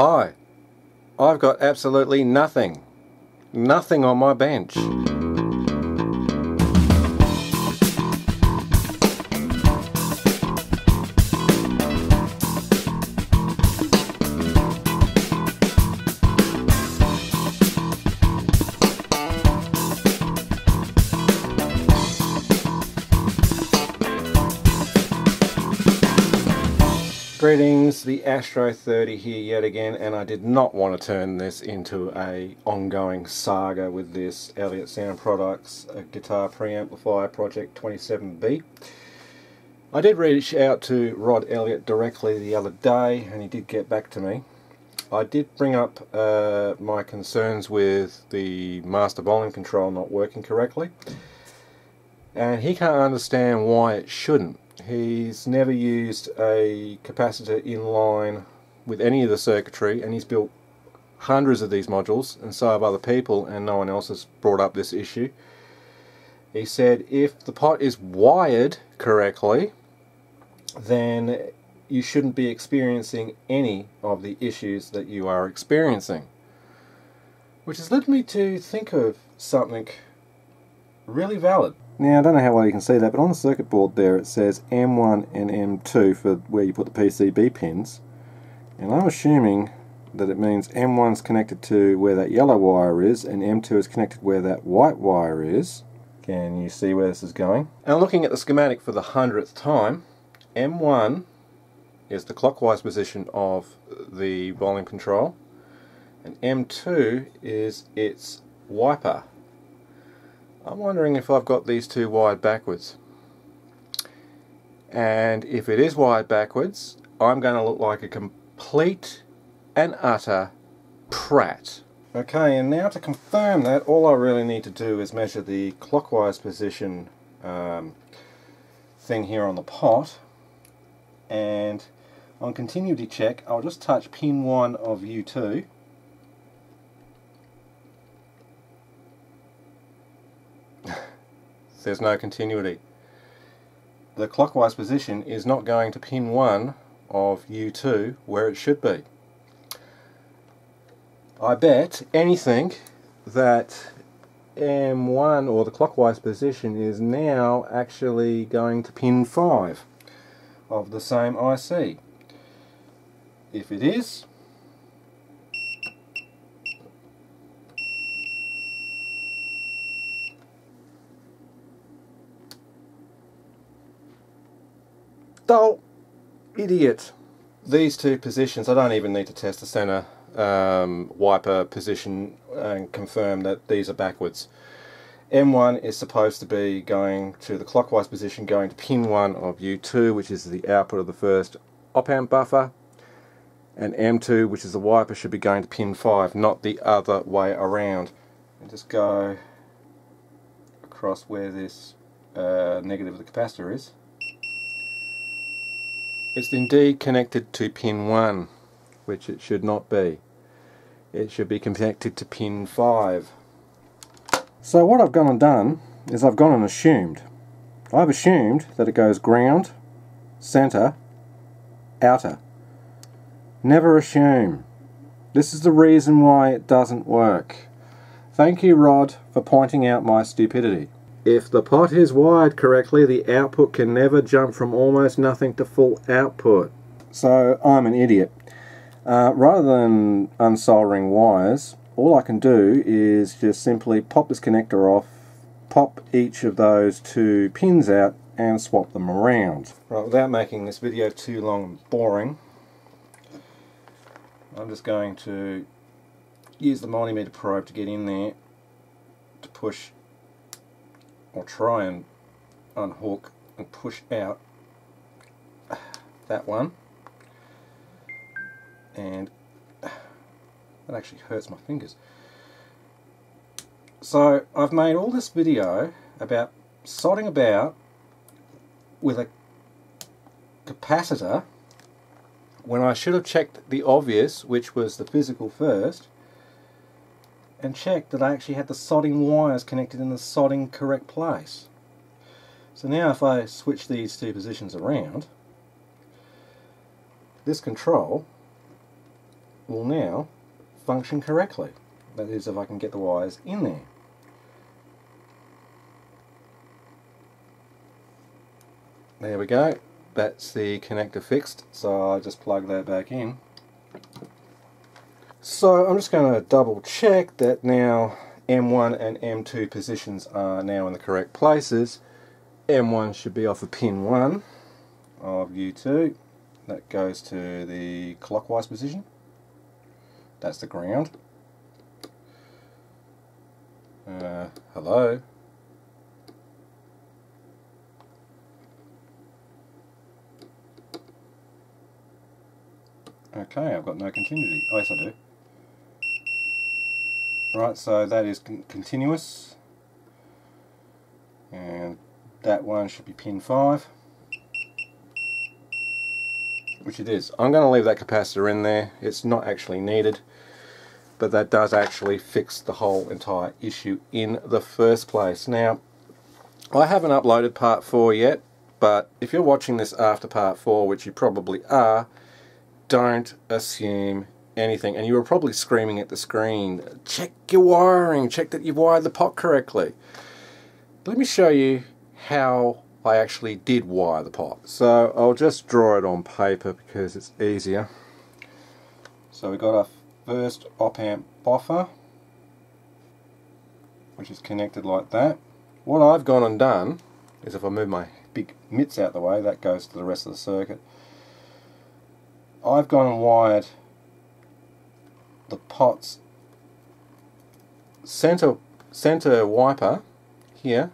high. I've got absolutely nothing. Nothing on my bench. Greetings, the Astro 30 here yet again, and I did not want to turn this into an ongoing saga with this Elliott Sound Products Guitar Preamplifier Project 27B. I did reach out to Rod Elliott directly the other day, and he did get back to me. I did bring up my concerns with the master volume control not working correctly, and he can't understand why it shouldn't. He's never used a capacitor in line with any of the circuitry, and he's built hundreds of these modules, and so have other people, and no one else has brought up this issue. He said if the pot is wired correctly, then you shouldn't be experiencing any of the issues that you are experiencing. Which has led me to think of something really valid. Now, I don't know how well you can see that, but on the circuit board there it says M1 and M2 for where you put the PCB pins. And I'm assuming that it means M1 is connected to where that yellow wire is, and M2 is connected where that white wire is. Can you see where this is going? And looking at the schematic for the 100th time, M1 is the clockwise position of the volume control, and M2 is its wiper. I'm wondering if I've got these two wired backwards. And if it is wired backwards, I'm going to look like a complete and utter prat. Okay, and now to confirm that, all I really need to do is measure the clockwise position thing here on the pot. And on continuity check, I'll just touch pin 1 of U2. There's no continuity. The clockwise position is not going to pin 1 of U2 where it should be. I bet anything that M1 or the clockwise position is now actually going to pin 5 of the same IC. If it is, oh, idiot. These two positions, I don't even need to test the center wiper position and confirm that these are backwards. M1 is supposed to be going to the clockwise position, going to pin 1 of U2, which is the output of the first op-amp buffer, and M2, which is the wiper, should be going to pin 5, not the other way around. And just go across where this negative of the capacitor is. It's indeed connected to pin 1, which it should not be. It should be connected to pin 5. So what I've gone and done is I've gone and assumed. I've assumed that it goes ground, center, outer. Never assume. This is the reason why it doesn't work. Thank you, Rod, for pointing out my stupidity. If the pot is wired correctly, the output can never jump from almost nothing to full output. So I'm an idiot. Rather than unsoldering wires, all I can do is just simply pop this connector off, pop each of those two pins out, and swap them around. Right, without making this video too long and boring, I'm just going to use the multimeter probe to get in there to push, or try and unhook and push out that one, and that actually hurts my fingers. So I've made all this video about sodding about with a capacitor when I should have checked the obvious, which was the physical first, and check that I actually had the soldering wires connected in the soldering correct place. So now if I switch these two positions around, this control will now function correctly. That is, if I can get the wires in there. There we go. That's the connector fixed, so I just plug that back in. So I'm just going to double check that now M1 and M2 positions are now in the correct places. M1 should be off of pin 1 of U2. That goes to the clockwise position. That's the ground. Hello. Okay, I've got no continuity. Oh, yes, I do. Right, so that is continuous. And that one should be pin 5. Which it is. I'm going to leave that capacitor in there. It's not actually needed. But that does actually fix the whole entire issue in the first place. Now, I haven't uploaded part 4 yet. But if you're watching this after part 4, which you probably are, don't assume anything. And you were probably screaming at the screen, check your wiring, check that you've wired the pot correctly. Let me show you how I actually did wire the pot. So I'll just draw it on paper because it's easier. So we got our first op-amp buffer, which is connected like that. What I've gone and done is, if I move my big mitts out the way, that goes to the rest of the circuit. I've gone and wired the pot's center wiper here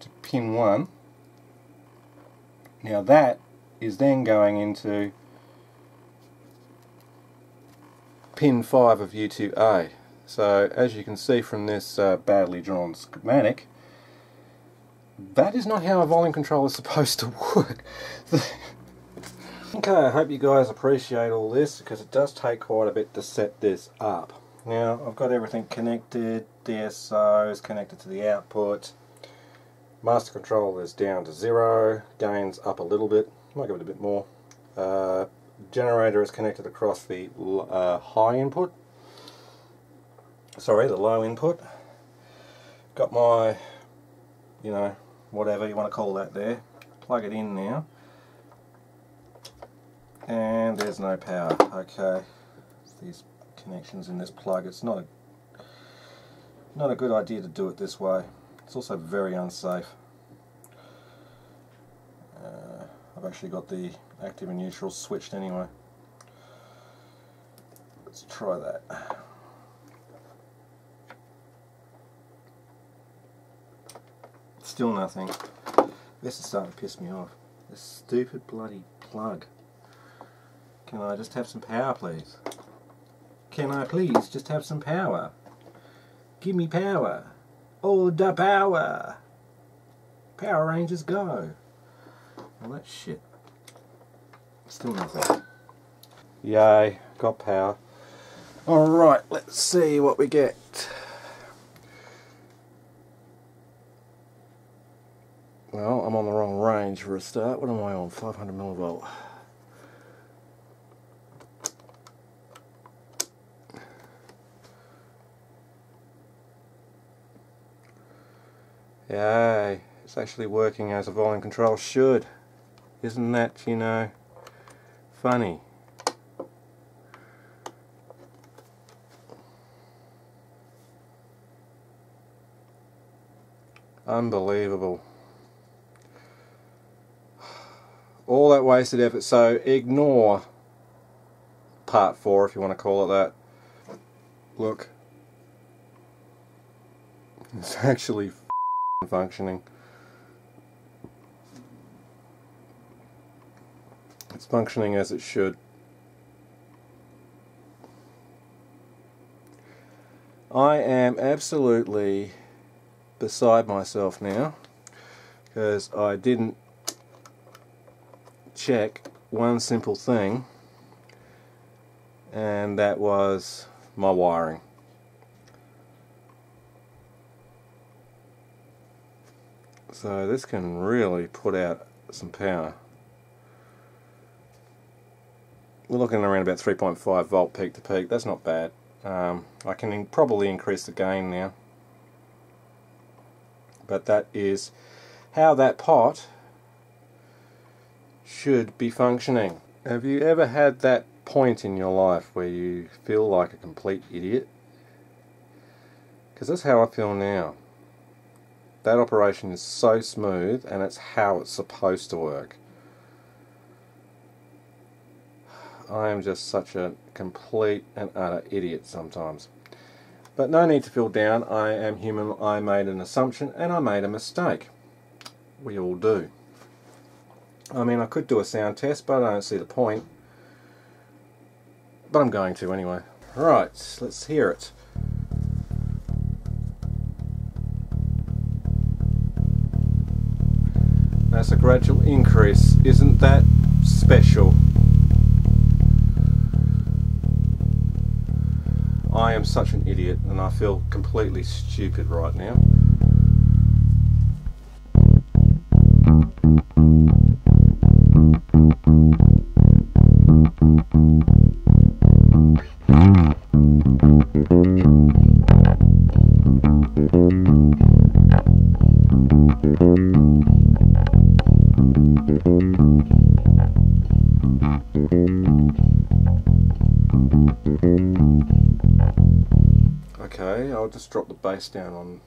to pin 1. Now that is then going into pin 5 of U2A. So as you can see from this badly drawn schematic, that is not how a volume controller is supposed to work. Okay, I hope you guys appreciate all this, because it does take quite a bit to set this up. Now, I've got everything connected. DSO is connected to the output. Master control is down to 0. Gain's up a little bit. Might give it a bit more. Generator is connected across the high input. Sorry, the low input. Got my, you know, whatever you want to call that there. Plug it in now. And there's no power. Okay, these connections in this plug, it's not a good idea to do it this way. It's also very unsafe. I've actually got the active and neutral switched anyway. Let's try that. Still nothing. This is starting to piss me off. This stupid bloody plug. Can I just have some power, please? Can I please just have some power? Give me power. All the power. Power Rangers go. Well, that's shit. Still nothing. Yay, got power. Alright, let's see what we get. Well, I'm on the wrong range for a start. What am I on? 500 millivolt. Yay, it's actually working as a volume control should. Isn't that, you know, funny? Unbelievable. All that wasted effort, so ignore part 4 if you want to call it that. Look. It's actually functioning. It's functioning as it should. I am absolutely beside myself now because I didn't check one simple thing, and that was my wiring. So this can really put out some power. we're looking around about 3.5 volt peak to peak. That's not bad. I can probably increase the gain now, but that is how that pot should be functioning. Have you ever had that point in your life where you feel like a complete idiot? Because that's how I feel now. That operation is so smooth, and it's how it's supposed to work. I am just such a complete and utter idiot sometimes. But no need to feel down. I am human. I made an assumption and I made a mistake. We all do. I mean, I could do a sound test, but I don't see the point. But I'm going to anyway. Right, let's hear it. That's a gradual increase. Isn't that special? I am such an idiot, and I feel completely stupid right now. Okay, I'll just drop the bass down on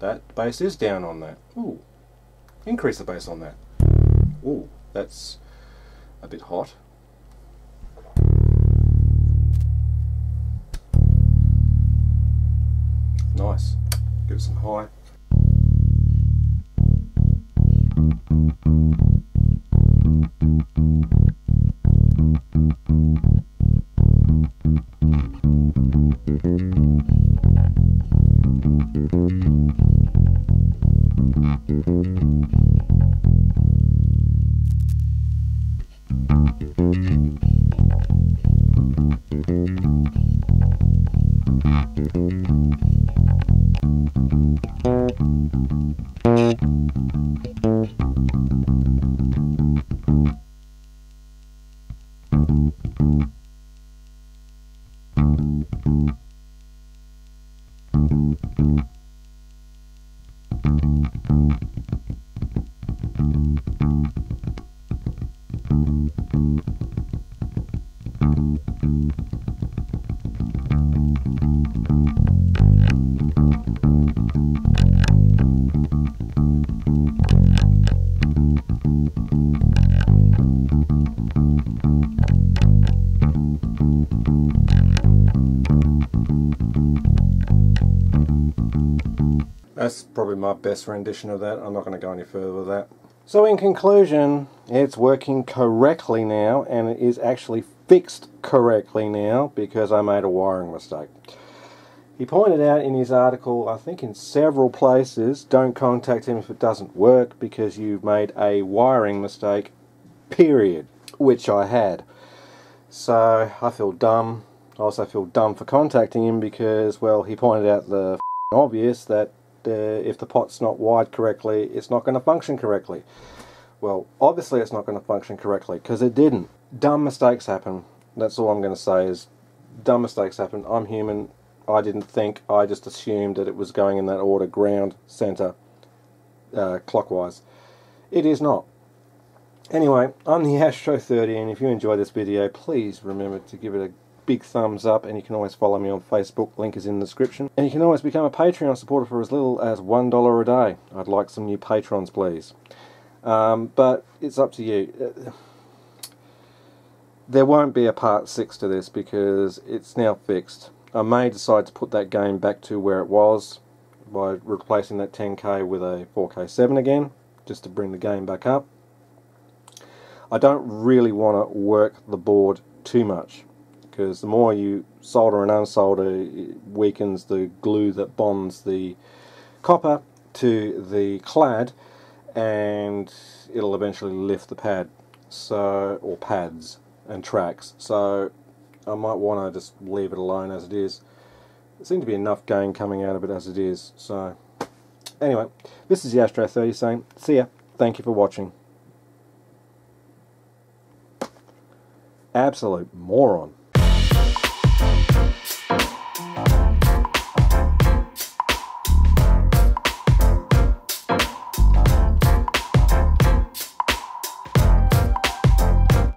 that. The bass is down on that. Ooh, increase the bass on that. Ooh, that's a bit hot. Nice. Give it some high. That's probably my best rendition of that. I'm not going to go any further with that. So in conclusion, it's working correctly now, and it is actually fixed correctly now because I made a wiring mistake. He pointed out in his article, I think in several places, don't contact him if it doesn't work because you've made a wiring mistake, period, which I had. So I feel dumb. I also feel dumb for contacting him because, well, he pointed out the obvious that if the pot's not wired correctly, it's not going to function correctly. Well, obviously it's not going to function correctly because it didn't. Dumb mistakes happen. That's all I'm going to say is dumb mistakes happen. I'm human. I didn't think. I just assumed that it was going in that order, ground, center, clockwise. It is not. Anyway, I'm the Astro 30, and if you enjoyed this video, please remember to give it a big thumbs up, and you can always follow me on Facebook, link is in the description. And you can always become a Patreon supporter for as little as $1 a day. I'd like some new patrons, please. But it's up to you. There won't be a part 6 to this because it's now fixed. I may decide to put that game back to where it was by replacing that 10K with a 4K7 again, just to bring the game back up. I don't really want to work the board too much, because the more you solder and unsolder, it weakens the glue that bonds the copper to the clad, and it'll eventually lift the pad, so, or pads and tracks. So I might want to just leave it alone as it is. There seems to be enough gain coming out of it as it is. So anyway, this is the Astro 30 saying, see ya, thank you for watching. absolute moron.